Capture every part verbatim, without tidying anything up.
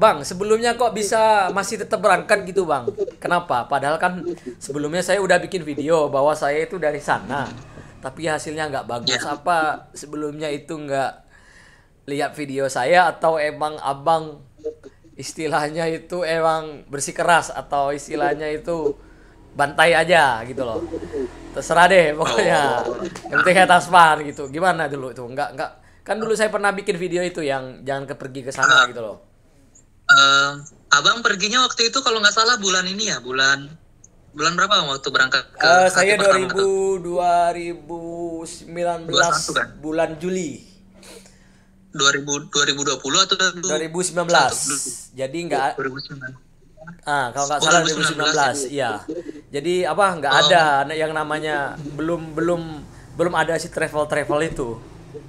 Bang, sebelumnya kok bisa masih tetap berangkat gitu bang? Kenapa? Padahal kan sebelumnya saya udah bikin video bahwa saya itu dari sana, tapi hasilnya nggak bagus. Apa sebelumnya itu nggak lihat video saya, atau emang abang istilahnya itu emang bersikeras, atau istilahnya itu bantai aja gitu loh? Terserah deh pokoknya. Yang penting kayak tasman gitu. Gimana dulu itu? Nggak nggak. Kan dulu saya pernah bikin video itu yang jangan kepergi ke sana gitu loh. Uh, abang perginya waktu itu kalau nggak salah bulan ini ya, bulan bulan berapa waktu berangkat ke uh, saya dua ribu sembilan belas kan? Bulan Juli dua ribu dua puluh atau dua ribu sembilan belas dua ribu sembilan belas. Jadi nggak ah kalau nggak salah dua ribu sembilan belas, dua ribu sembilan belas iya. Jadi apa nggak um, ada yang namanya belum belum belum ada si travel travel itu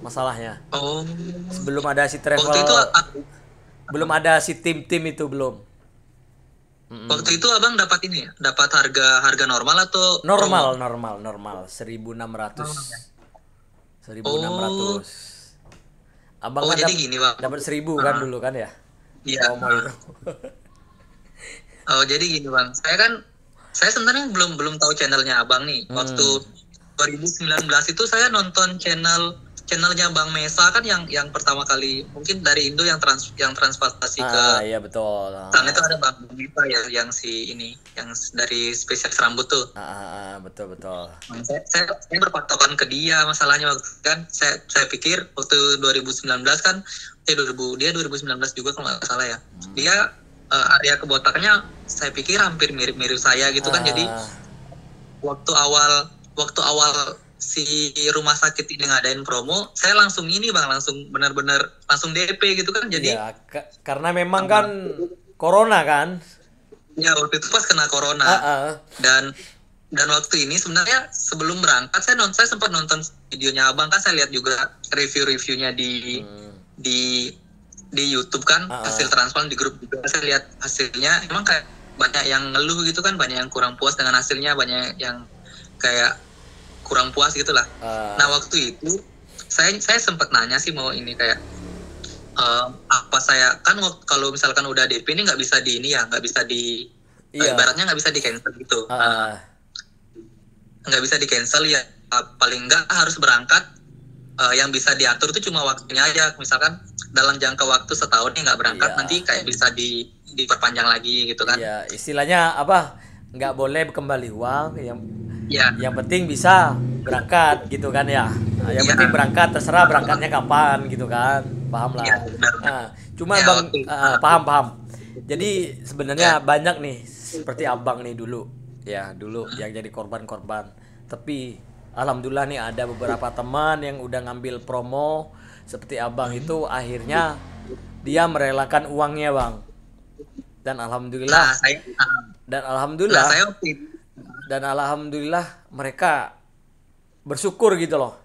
masalahnya. Oh, sebelum ada si travel waktu itu aku, belum ada si tim-tim itu belum. Mm-mm. Waktu itu abang dapat ini ya? Dapat harga harga normal atau normal promo? normal normal seribu enam ratus. seribu enam ratus. Oh. Abang oh, kan jadi gini, Bang. Dapat seribu uh-huh. kan dulu kan ya? Iya. Uh-huh. Oh, jadi gini, Bang. Saya kan saya sebenarnya belum belum tahu channelnya abang nih. Hmm. Waktu dua ribu sembilan belas itu saya nonton channel channelnya Bang Mesa kan, yang yang pertama kali mungkin dari Indo yang trans yang transportasi ah, ke iya betul. Karena itu ada Bang Mesa ya, yang si ini yang dari spesies rambut tuh. Ah, ah betul betul. Saya, saya, saya berpatokan ke dia masalahnya waktu kan saya saya pikir waktu dua ribu sembilan belas kan eh dua ribu dia dua ribu sembilan belas juga kalau nggak salah ya. Hmm. Dia uh, area kebotakannya saya pikir hampir mirip-mirip saya gitu ah. kan, jadi waktu awal waktu awal si rumah sakit ini ngadain promo, saya langsung ini bang, langsung benar-benar langsung D P gitu kan, jadi ya, ke- karena memang kan corona kan ya waktu itu pas kena corona uh-uh. dan dan waktu ini sebenarnya sebelum berangkat saya non saya sempat nonton videonya abang kan, saya lihat juga review-reviewnya di hmm. di di YouTube kan uh-uh. hasil transplant di grup juga, saya lihat hasilnya emang kayak banyak yang ngeluh gitu kan, banyak yang kurang puas dengan hasilnya, banyak yang kayak kurang puas gitulah. Uh. Nah waktu itu saya saya sempat nanya sih mau ini kayak uh, apa saya kan waktu, kalau misalkan udah D P ini nggak bisa di ini ya, nggak bisa di yeah. ibaratnya nggak bisa di cancel gitu, nggak uh. uh, bisa di cancel ya, paling nggak harus berangkat. Uh, yang bisa diatur itu cuma waktunya aja, misalkan dalam jangka waktu setahun nih nggak berangkat yeah. nanti kayak bisa di diperpanjang lagi gitu kan. Iya yeah. Istilahnya apa? Nggak boleh kembali uang yang ya. Yang penting bisa berangkat gitu kan ya. Nah, yang ya. penting berangkat, terserah berangkatnya kapan gitu kan. Paham lah. Ya, nah, cuma ya, Bang uh, paham paham. Jadi sebenarnya ya. banyak nih seperti abang nih dulu ya, dulu yang jadi korban-korban. Tapi alhamdulillah nih ada beberapa teman yang udah ngambil promo seperti abang itu, akhirnya dia merelakan uangnya, Bang. Dan alhamdulillah nah, saya, dan alhamdulillah nah, saya dan alhamdulillah mereka bersyukur gitu loh,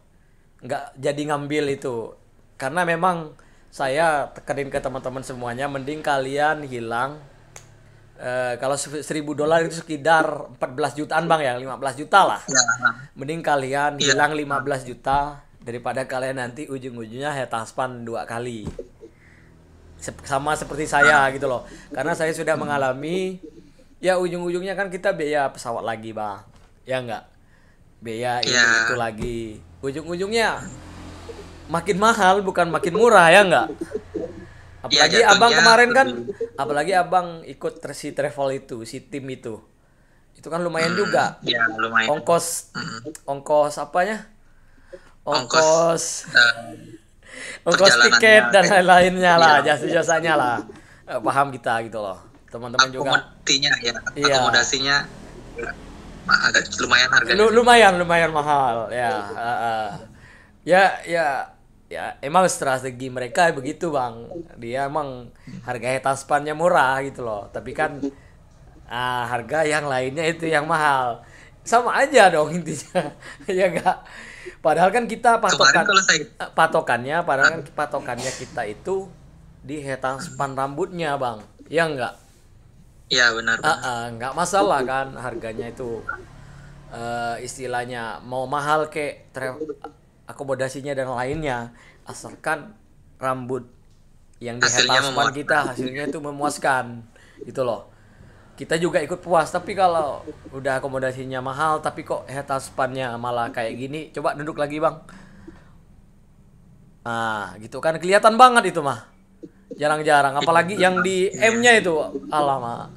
nggak jadi ngambil itu. Karena memang saya tekenin ke teman-teman semuanya, mending kalian hilang e, kalau seribu dolar itu sekitar empat belas jutaan bang ya, lima belas juta lah ya. Mending kalian ya. hilang lima belas juta daripada kalian nanti ujung-ujungnya hair transplant dua kali sama seperti saya gitu loh. Karena saya sudah mengalami ya, ujung-ujungnya kan kita biaya pesawat lagi bang, ya enggak? Biaya itu, yeah. itu lagi, ujung-ujungnya makin mahal bukan makin murah ya enggak? Apalagi yeah, abang kemarin kan, apalagi abang ikut si travel itu, si tim itu, itu kan lumayan hmm, juga. Yeah, lumayan. Ongkos, mm. ongkos apanya? Ongkos, ongkos, ongkos tiket dan lain-lainnya yeah. lah, jasa-jasanya lah, paham kita gitu loh. Teman-teman juga akomodasinya ya, iya. akomodasinya agak lumayan harganya. Lu, lumayan lumayan mahal ya. Uh, uh. Ya ya ya emang strategi mereka begitu bang, dia emang harga transplannya murah gitu loh, tapi kan uh, harga yang lainnya itu yang mahal, sama aja dong intinya. Ya enggak, padahal kan kita patokan saya... patokannya padahal kan patokannya kita itu di hair transplant rambutnya bang, ya enggak? Iya benar. Uh, uh, nggak masalah kan harganya itu, uh, istilahnya mau mahal kek, akomodasinya dan lainnya, asalkan rambut yang di hair transplant kita hasilnya itu memuaskan gitu loh. Kita juga ikut puas, tapi kalau udah akomodasinya mahal tapi kok hair transplant-nya malah kayak gini, coba duduk lagi bang. Nah gitu kan, kelihatan banget itu mah jarang-jarang, apalagi yang di M-nya itu, alamak.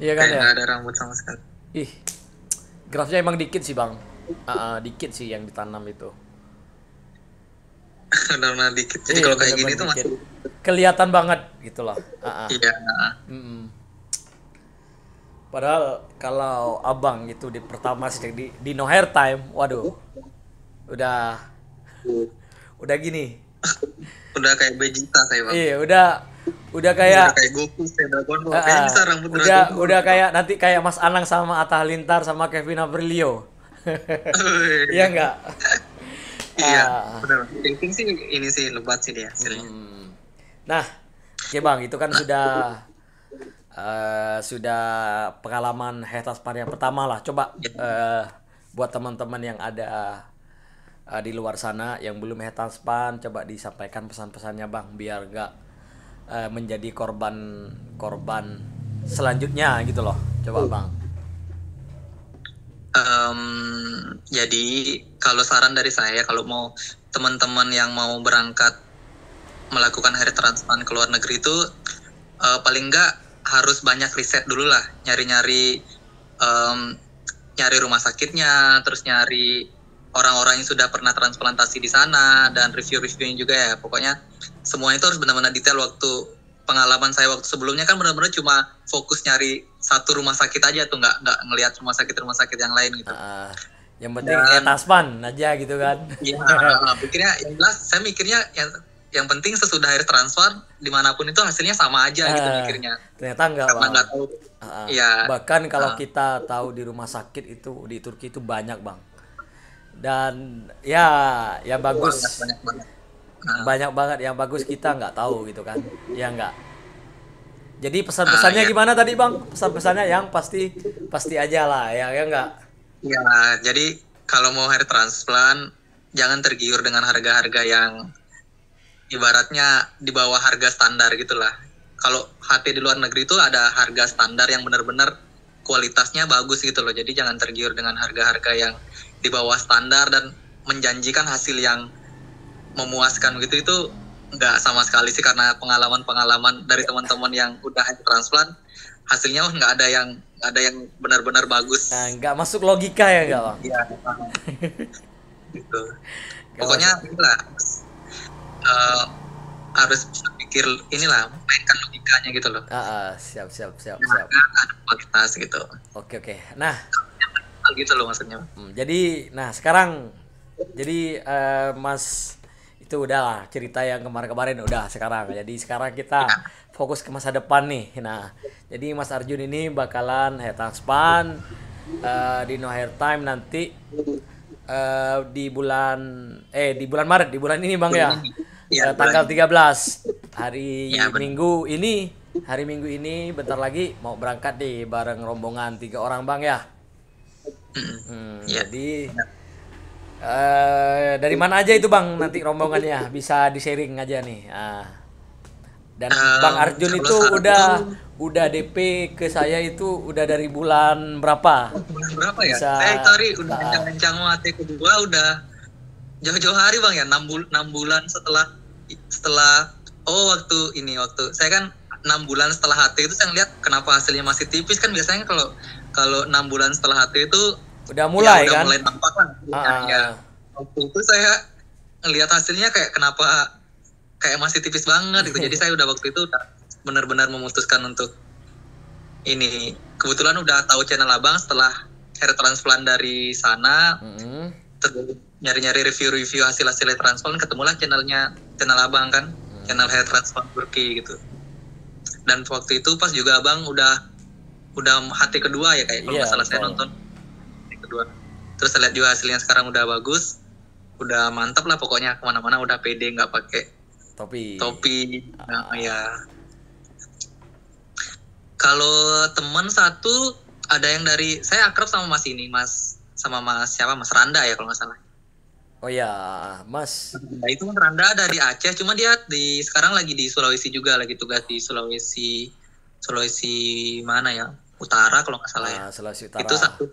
Iya kan ya, ada rambut sama sekali. Ih, grafnya emang dikit sih bang, uh, uh, dikit sih yang ditanam itu. Karena dikit, jadi iya, kalau kayak gini dikit. Tuh masih kelihatan banget gitulah. Uh, uh. Iya. Mm-mm. Padahal kalau abang itu di pertama sih di, di No Hair Time, waduh, udah, udah gini. Udah kayak Vegeta saya bang. Iya, udah udah kayak, udah kayak Goku, Dragon Ball. Uh, kayak bisa rambut udah, Dragon Ball. Udah kayak nanti kayak Mas Anang sama Atta Lintar sama Kevin Averlio. Iya enggak? Iya, uh, benar. Thinking sih ini sih lebat sih dia hasilnya. Hmm. Nah, oke okay bang, itu kan sudah uh, sudah pengalaman hair transplant yang pertama lah. Coba uh, buat teman-teman yang ada Uh, di luar sana yang belum hair transplant, coba disampaikan pesan-pesannya bang, biar nggak uh, menjadi korban-korban selanjutnya gitu loh, coba bang. Um, jadi kalau saran dari saya, kalau mau teman-teman yang mau berangkat melakukan hair transplant ke luar negeri itu uh, paling nggak harus banyak riset dulu lah, nyari-nyari um, nyari rumah sakitnya, terus nyari orang-orang yang sudah pernah transplantasi di sana, dan review-reviewnya juga ya. Pokoknya semuanya itu harus benar-benar detail. Waktu pengalaman saya waktu sebelumnya kan benar-benar cuma fokus nyari satu rumah sakit aja tuh, nggak nggak ngelihat rumah sakit-rumah sakit yang lain gitu. Uh, yang penting dan, ya tasman aja gitu kan. Iya, pikirnya yang jelas. Saya mikirnya yang yang penting sesudah hair transplant dimanapun itu hasilnya sama aja uh, gitu mikirnya. Ternyata nggak. Karena nggak tahu. Uh, ya. Bahkan kalau uh, kita tahu di rumah sakit itu di Turki itu banyak bang. Dan ya ya bagus banyak banget, nah. banyak banget yang bagus kita nggak tahu gitu kan ya nggak. Jadi pesan-pesannya uh, ya. Gimana tadi bang, pesan-pesannya yang pasti pasti aja lah ya ya nggak ya. Jadi kalau mau hair transplant jangan tergiur dengan harga-harga yang ibaratnya di bawah harga standar gitulah. Kalau H T di luar negeri itu ada harga standar yang benar-benar kualitasnya bagus gitu loh. Jadi jangan tergiur dengan harga-harga yang di bawah standar dan menjanjikan hasil yang memuaskan gitu, itu nggak sama sekali sih. Karena pengalaman-pengalaman dari teman-teman yang udah hair transplant hasilnya nggak ada yang ada yang benar-benar bagus, nah, nggak masuk logika ya nggak bang? Iya. Gitu. Pokoknya inilah uh, harus pikir inilah mainkan logikanya gitu loh. Ah, ah, siap siap siap siap. Ada kualitas gitu. Oke oke. Nah. Gitu loh maksudnya. Hmm, jadi nah sekarang jadi uh, Mas itu udah lah, cerita yang kemarin-kemarin udah sekarang. Jadi sekarang kita fokus ke masa depan nih. Nah, jadi Mas Arjun ini bakalan hair transplant uh, di No Hair Time nanti uh, di bulan eh di bulan Maret, di bulan ini Bang ya. Ya uh, tanggal tiga belas hari ya, Minggu ini. Hari Minggu ini bentar lagi mau berangkat nih bareng rombongan tiga orang Bang ya. Hmm, yeah. Jadi uh, dari mana aja itu bang nanti rombongannya, bisa di sharing aja nih. Uh, dan um, bang Arjun itu udah udah D P ke saya itu udah dari bulan berapa? Bulan berapa ya? Bisa, saya tadi udah rencang-rencang mati kedua udah jauh-jauh hari bang ya, enam bulan setelah setelah oh waktu ini waktu saya kan enam bulan setelah H T itu saya ngeliat kenapa hasilnya masih tipis kan. Biasanya kalau kalau enam bulan setelah H T itu udah mulai ya, udah kan mulai tampak kan. Ah. Ya, waktu itu saya ngeliat hasilnya kayak kenapa kayak masih tipis banget gitu. Jadi saya udah waktu itu benar-benar memutuskan untuk ini. Kebetulan udah tahu channel abang setelah hair transplant dari sana. Mm-hmm. Terus nyari-nyari review-review hasil-hasil hair transplant, ketemulah channelnya channel abang kan. Mm. Channel hair transplant Turki gitu. Dan waktu itu pas juga abang udah udah H T kedua ya kayak kalau yeah, nggak salah saya nonton H T kedua. Terus saya lihat juga hasilnya sekarang udah bagus, udah mantap lah pokoknya, kemana-mana udah pede nggak pakai topi. Topi, nah, uh. ya. Kalau teman satu ada yang dari saya akrab sama mas ini mas sama mas siapa mas Randa ya kalau nggak salah. Oh ya, Mas. Nah, itu Randa ada di Aceh, cuma dia di sekarang lagi di Sulawesi juga, lagi tugas di Sulawesi Sulawesi mana ya? Utara kalau nggak salah ya. Nah, Sulawesi Utara. Itu satu